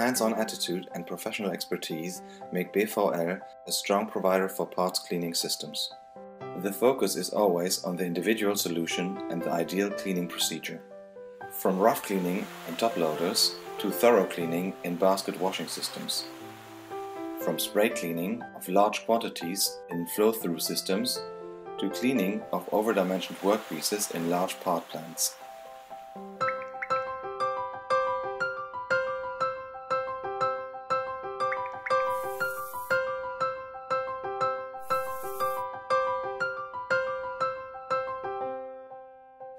hands-on attitude and professional expertise make BVL a strong provider for parts cleaning systems. The focus is always on the individual solution and the ideal cleaning procedure. From rough cleaning in top loaders to thorough cleaning in basket washing systems. From spray cleaning of large quantities in flow-through systems to cleaning of overdimensioned workpieces in large part plants.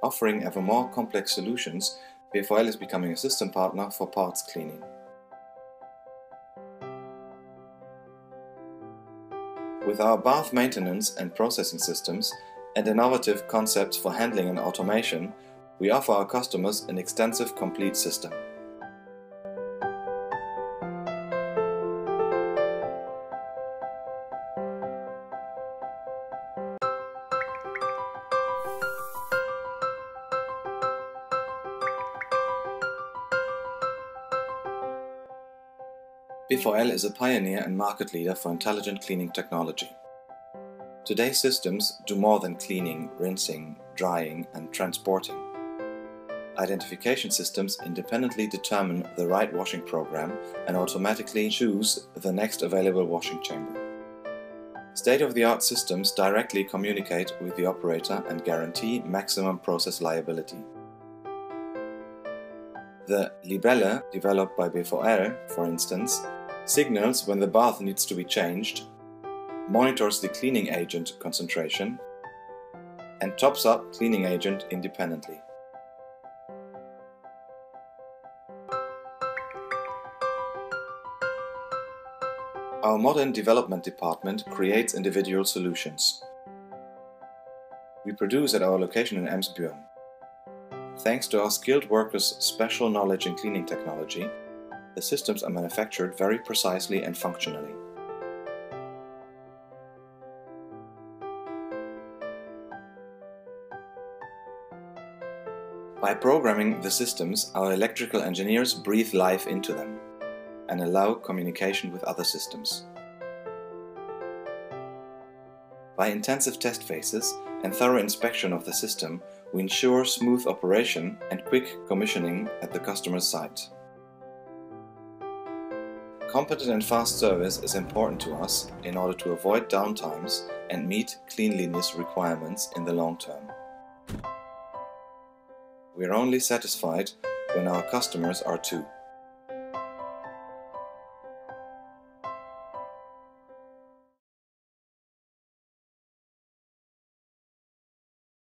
Offering ever more complex solutions, BVL is becoming a system partner for parts cleaning. With our bath maintenance and processing systems and innovative concepts for handling and automation, we offer our customers an extensive, complete system. BVL is a pioneer and market leader for intelligent cleaning technology. Today's systems do more than cleaning, rinsing, drying, and transporting. Identification systems independently determine the right washing program and automatically choose the next available washing chamber. State-of-the-art systems directly communicate with the operator and guarantee maximum process liability. The Libelle, developed by BVL, for instance, signals when the bath needs to be changed, monitors the cleaning agent concentration, and tops up cleaning agent independently. Our modern development department creates individual solutions. We produce at our location in Emsbüren. Thanks to our skilled workers' special knowledge in cleaning technology, the systems are manufactured very precisely and functionally. By programming the systems, our electrical engineers breathe life into them and allow communication with other systems. By intensive test phases and thorough inspection of the system, we ensure smooth operation and quick commissioning at the customer's site. Competent and fast service is important to us in order to avoid downtimes and meet cleanliness requirements in the long term. We are only satisfied when our customers are too.